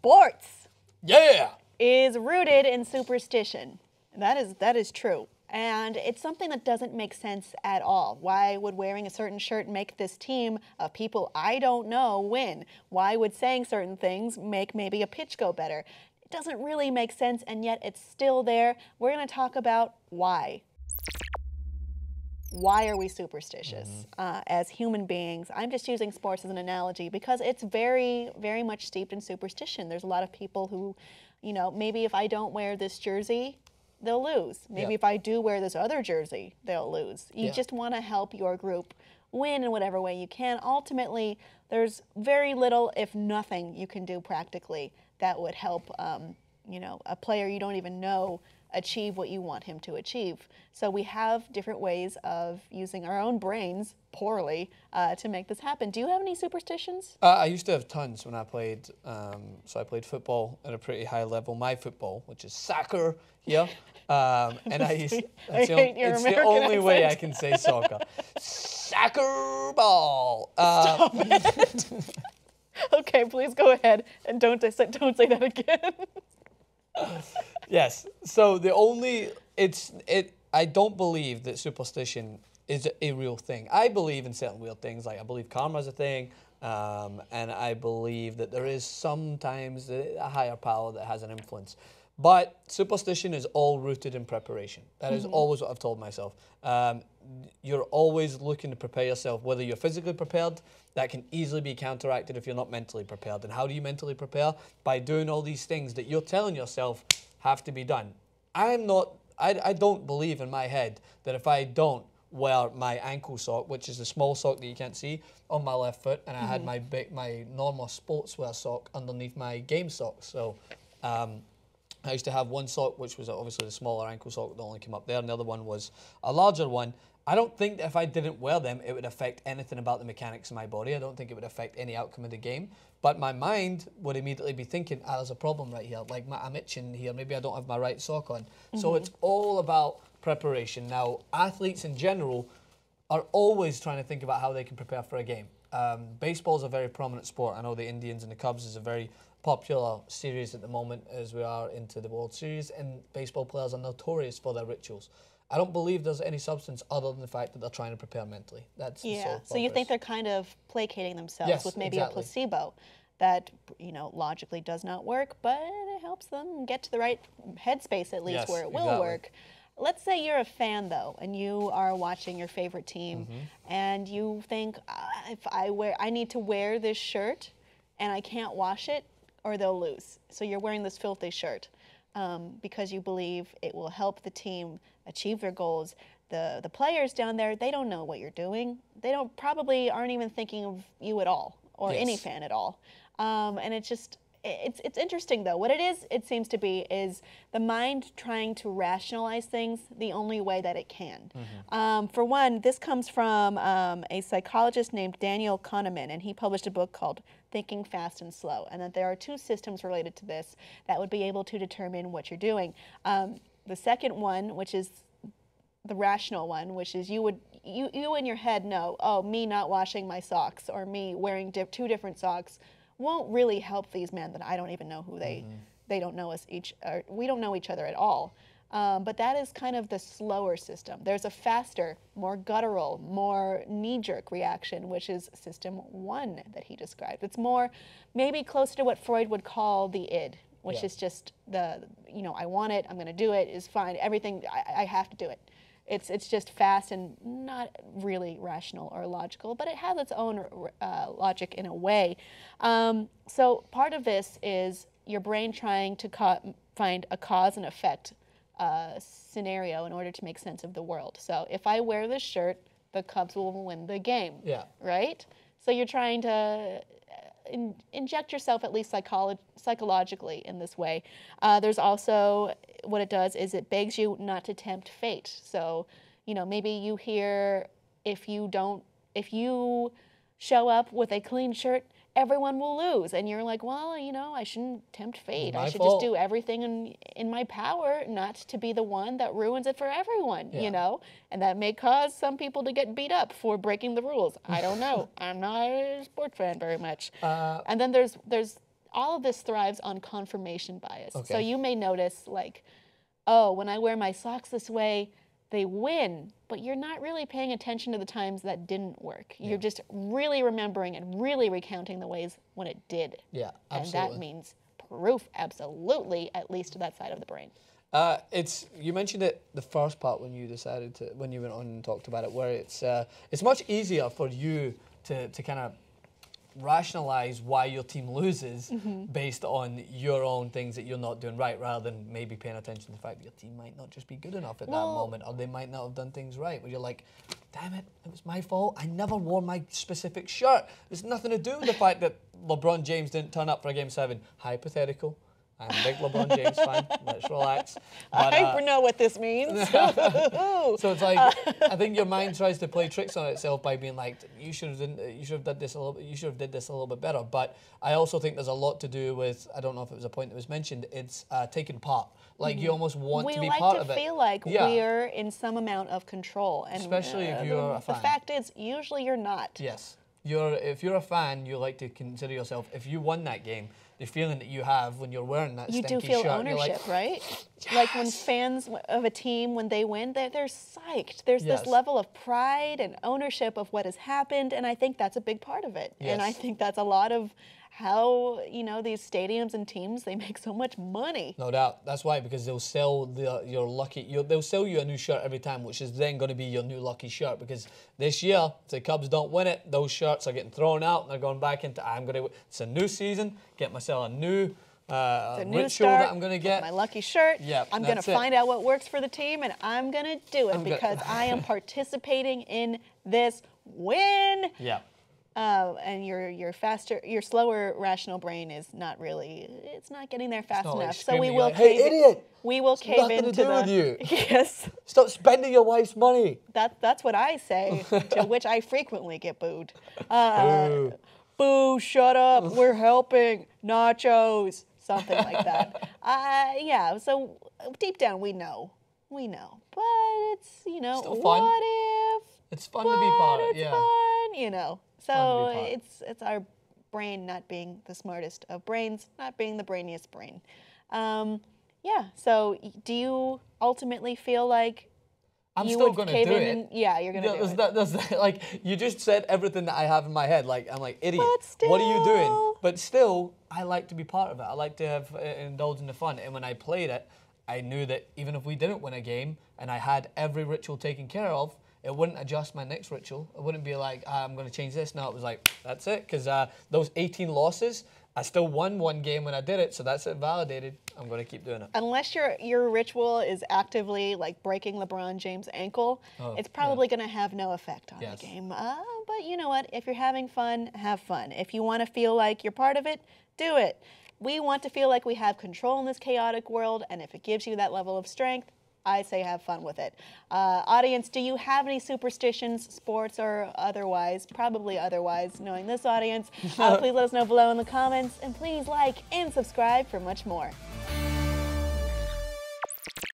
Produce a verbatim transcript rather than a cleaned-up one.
sports yeah. is rooted in superstition. That is, that is true. And it's something that doesn't make sense at all. Why would wearing a certain shirt make this team of people I don't know win? Why would saying certain things make maybe a pitch go better? It doesn't really make sense, and yet it's still there. We're going to talk about why. Why are we superstitious mm-hmm. uh, as human beings? I'm just using sports as an analogy because it's very, very much steeped in superstition. There's a lot of people who, you know, maybe if I don't wear this jersey, they'll lose. Maybe yeah. if I do wear this other jersey, they'll lose. You yeah. just want to help your group win in whatever way you can. Ultimately, there's very little, if nothing, you can do practically that would help, um, you know, a player you don't even know achieve what you want him to achieve. So we have different ways of using our own brains poorly uh, to make this happen. Do you have any superstitions? Uh, I used to have tons when I played. Um, so I played football at a pretty high level. My football, which is soccer here. Um, and I used, that's the, on, it's the only accent. way I can say soccer. Soccer ball. Uh, Stop it. Okay, please go ahead and don't, don't say that again. Yes. So the only it's it. I don't believe that superstition is a real thing. I believe in certain weird things. Like I believe karma is a thing, um, and I believe that there is sometimes a, a higher power that has an influence. But superstition is all rooted in preparation. That is mm-hmm. always what I've told myself. Um, you're always looking to prepare yourself, whether you're physically prepared. That can easily be counteracted if you're not mentally prepared. And how do you mentally prepare? By doing all these things that you're telling yourself have to be done. I'm not, I, I don't believe in my head that if I don't wear my ankle sock, which is the small sock that you can't see, on my left foot, and I mm-hmm. had my, big, my normal sportswear sock underneath my game socks. So, um, I used to have one sock, which was obviously the smaller ankle sock that only came up there, and the other one was a larger one. I don't think that if I didn't wear them, it would affect anything about the mechanics of my body. I don't think it would affect any outcome of the game. But my mind would immediately be thinking, ah, there's a problem right here. Like, I'm itching here. Maybe I don't have my right sock on. Mm-hmm. So it's all about preparation. Now, athletes in general are always trying to think about how they can prepare for a game. Um, baseball is a very prominent sport. I know the Indians and the Cubs is a very popular series at the moment as we are into the World Series, and baseball players are notorious for their rituals. I don't believe there's any substance other than the fact that they're trying to prepare mentally. That's yeah. the sole purpose. So you think they're kind of placating themselves yes, with maybe exactly. a placebo that, you know, logically does not work, but it helps them get to the right headspace at least yes, where it will exactly. work. Let's say you're a fan, though, and you are watching your favorite team, mm-hmm. and you think, ah, if I wear, I need to wear this shirt, and I can't wash it, or they'll lose. So you're wearing this filthy shirt um, because you believe it will help the team achieve their goals. The, the players down there, they don't know what you're doing. They don't probably aren't even thinking of you at all, or yes. any fan at all. Um, and it's just, it's, it's interesting though. What it is, it seems to be, is the mind trying to rationalize things the only way that it can. Mm-hmm. Um, for one, this comes from um, a psychologist named Daniel Kahneman, and he published a book called Thinking Fast and Slow, and that there are two systems related to this that would be able to determine what you're doing. Um, the second one, which is the rational one, which is you would you, you in your head know, oh, me not washing my socks or me wearing dip, two different socks won't really help these men that I don't even know who they, mm-hmm. they don't know us each, or we don't know each other at all. Um, but that is kind of the slower system. There's a faster, more guttural, more knee-jerk reaction, which is system one that he described. It's more, maybe closer to what Freud would call the id, which yeah. is just the, you know, I want it, I'm gonna do it, is fine, everything, I, I have to do it. It's, it's just fast and not really rational or logical, but it has its own uh, logic in a way. Um, so part of this is your brain trying to co- find a cause and effect Uh, scenario in order to make sense of the world. So if I wear this shirt, the Cubs will win the game. Yeah. Right? So you're trying to in inject yourself at least psycholo psychologically in this way. Uh, there's also, what it does is it begs you not to tempt fate. So, you know, maybe you hear if you don't, if you show up with a clean shirt, everyone will lose, and you're like, well, you know, I shouldn't tempt fate. I should fault. just do everything in in my power not to be the one that ruins it for everyone, yeah. you know? And that may cause some people to get beat up for breaking the rules. I don't know. I'm not a sports fan very much. Uh, and then there's, there's all of this thrives on confirmation bias. Okay. So you may notice, like, oh, when I wear my socks this way, they win, but you're not really paying attention to the times that didn't work. Yeah. You're just really remembering and really recounting the ways when it did. Yeah, absolutely. And that means proof, absolutely, at least to that side of the brain. Uh, it's you mentioned it the first part when you decided to when you went on and talked about it, where it's uh, it's much easier for you to to kind of rationalize why your team loses mm-hmm. based on your own things that you're not doing right, rather than maybe paying attention to the fact that your team might not just be good enough at well, that moment, or they might not have done things right, where you're like, damn it, it was my fault. I never wore my specific shirt. It's nothing to do with the fact that LeBron James didn't turn up for a game seven. Hypothetical. I'm a big LeBron James fan. Let's relax. But, I uh, know what this means. So it's like, I think your mind tries to play tricks on itself by being like, you should have done, you should have did this a little, you should have did this a little bit better. But I also think there's a lot to do with, I don't know if it was a point that was mentioned. It's uh, taking part. Like you almost want we to be like part to of it. We like to feel like yeah. we're in some amount of control. And especially uh, if you're a fan. The fact is, usually you're not. Yes. You're, if you're a fan, you like to consider yourself, if you won that game, the feeling that you have when you're wearing that you stinky shirt. You do feel shirt, ownership, like, right? Yes. Like when fans of a team, when they win, they're, they're psyched. There's yes. this level of pride and ownership of what has happened, and I think that's a big part of it. Yes. And I think that's a lot of how, you know, these stadiums and teams, they make so much money. No doubt. That's why, because they'll sell the, your lucky, your, they'll sell you a new shirt every time, which is then going to be your new lucky shirt, because this year, if the Cubs don't win it, those shirts are getting thrown out and they're going back into, I'm going to, it's a new season, get myself a new Uh, it's a new start, that I'm gonna get. My lucky shirt. Yep, I'm going to find it. out what works for the team, and I'm going to do it I'm because I am participating in this win. Yeah. Uh, and your your faster, your slower rational brain is not really, it's not getting there fast enough. Like so we will, like, hey, cave idiot! We will it's cave nothing into to do the, with you. Yes. Stop spending your wife's money. That that's what I say, to which I frequently get booed. Uh, Boo. Boo! Shut up! We're helping. Nachos. Something like that. Uh, yeah, so deep down we know. We know. But it's, you know, still fun. What if? It's fun to be part of it, yeah. Fun, you know. So it's it's our brain not being the smartest of brains, not being the brainiest brain. Um, yeah, so do you ultimately feel like I'm you still going to do it. And, yeah, you're going to do it. That, that's that, like, you just said everything that I have in my head. Like, I'm like, idiot, still, what are you doing? But still, I like to be part of it. I like to have uh, indulge in the fun. And when I played it, I knew that even if we didn't win a game and I had every ritual taken care of, it wouldn't adjust my next ritual. It wouldn't be like, ah, I'm going to change this. No, it was like, that's it. Because uh, those eighteen losses, I still won one game when I did it, so that's it validated. I'm going to keep doing it. Unless your your ritual is actively like breaking LeBron James' ankle, oh, it's probably yeah. going to have no effect on yes. the game. Uh, but you know what? If you're having fun, have fun. If you want to feel like you're part of it, do it. We want to feel like we have control in this chaotic world, and if it gives you that level of strength, I say have fun with it. Uh, audience, do you have any superstitions, sports or otherwise? Probably otherwise, knowing this audience. Uh, please let us know below in the comments, and please like and subscribe for much more.